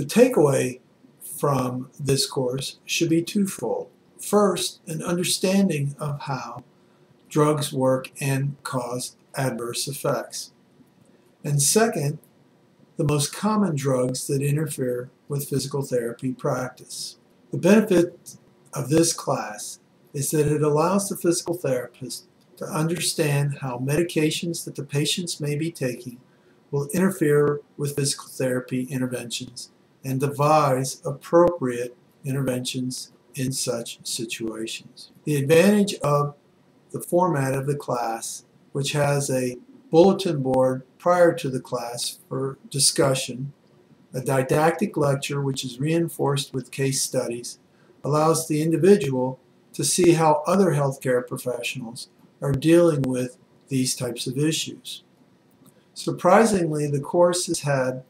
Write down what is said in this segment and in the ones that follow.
The takeaway from this course should be twofold. First, an understanding of how drugs work and cause adverse effects. And second, the most common drugs that interfere with physical therapy practice. The benefit of this class is that it allows the physical therapist to understand how medications that the patients may be taking will interfere with physical therapy interventions and devise appropriate interventions in such situations. The advantage of the format of the class, which has a bulletin board prior to the class for discussion, a didactic lecture which is reinforced with case studies, allows the individual to see how other healthcare professionals are dealing with these types of issues. Surprisingly, the course has had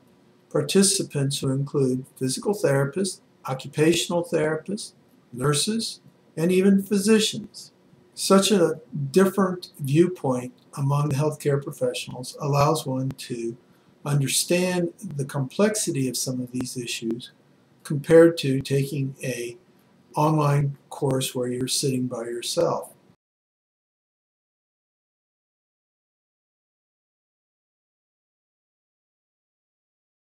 participants who include physical therapists, occupational therapists, nurses, and even physicians. Such a different viewpoint among healthcare professionals allows one to understand the complexity of some of these issues compared to taking an online course where you're sitting by yourself.